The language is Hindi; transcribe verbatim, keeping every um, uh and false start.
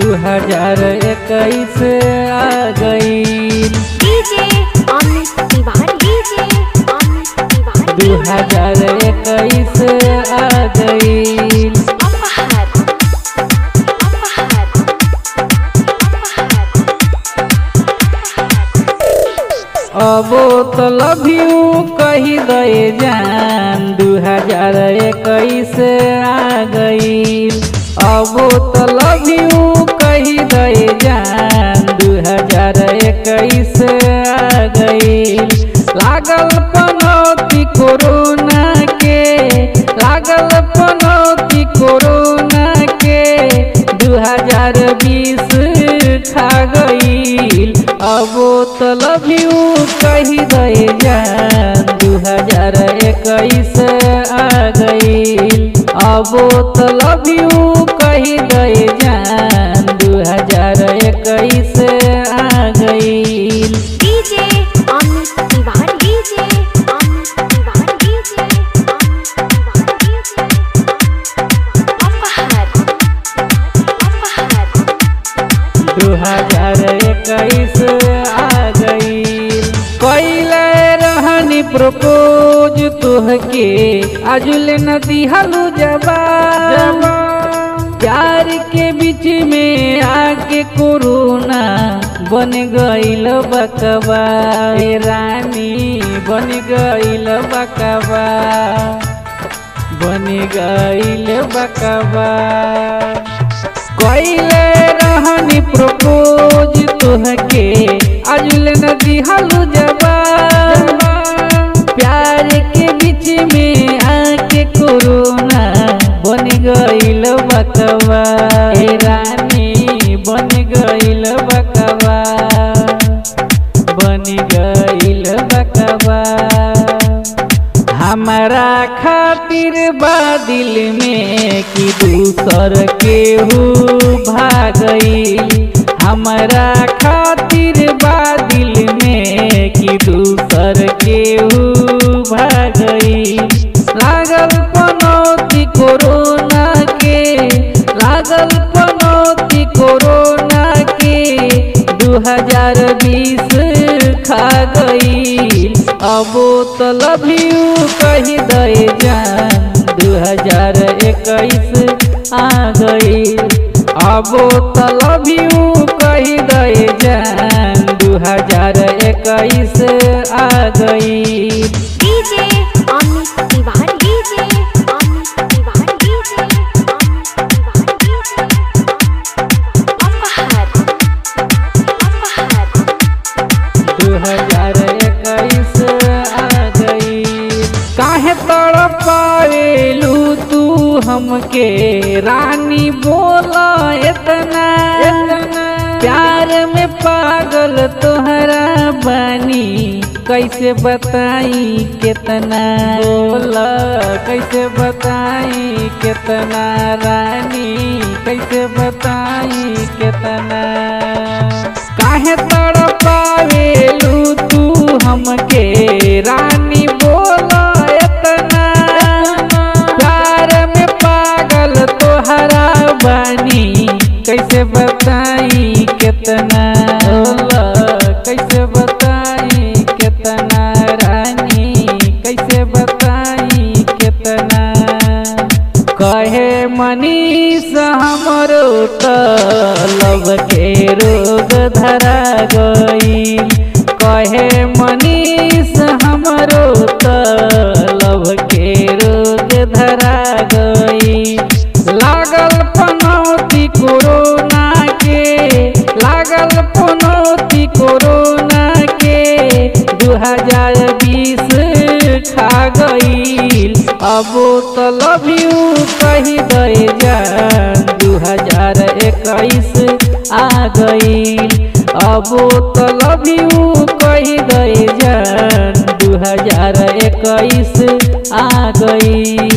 दू हजार इक्कीस आ गई। दू हजार इक्कीस आ गई। अब तो लव यू कही दे जान दू हजार इक्कीस आ गई। अब तो लव यू कही दे जान दू हजार इक्कीस आ गई। लागल पनौती कोरोना के, लागल पनौती कोरोना के दू हजार बीस खा गई। अब तो लव यू कही दे जान दू हजार इक्कीस आ गई। अब तो लव यू कही दे जान दू हजार इक्कीस आ गई। दू हजार इक्कीस आ गई। पहले रहनी प्रपोज तुहके आजुल न दिहलू जवाब। प्यार के बीच में आके कोरोना बन गइल बकवा। रानी बन गइल बकवा, बन गइल बकवा। कैले रहनी प्रपोज तुहके आजुल न दिहलू जवाब। प्यार के बीच में आके कोरोना बन गइल बकवा। रानी बन गइल बकवा, बन गइल बकवा। हमारा खातिर बा दिल में कि दूसर केहू भागई। हमारा खातिर बा दिल में कि दूसर केहू भागई। लागल पनौती कोरोना के, लागल पनौती कोरोना के दू हजार बीस खा गई। अब तो लव यू कही दे जान दू हजार इक्कीस आ गई। अब तो लव यू कही दे जान दू हजार इक्कीस आ गई। दू हजार इक्कीस आ गई। काहे तड़पावेलू तू हमके रानी बोला इतना, इतना। प्यार में पागल तोहरा बानी कैसे बताई कितना। बोला कैसे बताई कितना। रानी कैसे बताई कितना। काहे तड़पावेलू तू हमके रानी बोला इतना। प्यार में पागल तोहरा बानी कैसे बताई कितना। बोला कैसे बताई कितना। रानी कैसे बताई कितना। कहे मनीष हमरो तो लव के रोग धरा गई। कहे मनीष हमरो तो लव के रोग धरा गई। लागल पनौती कोरोना के, लागल पनौती कोरोना के दू हजार बीस खा गई। अब तो लव यू कही दे जान दू हजार इक्कीस आ गई। अब तो लव यू कही दे जान दू हजार इक्कीस आ गई।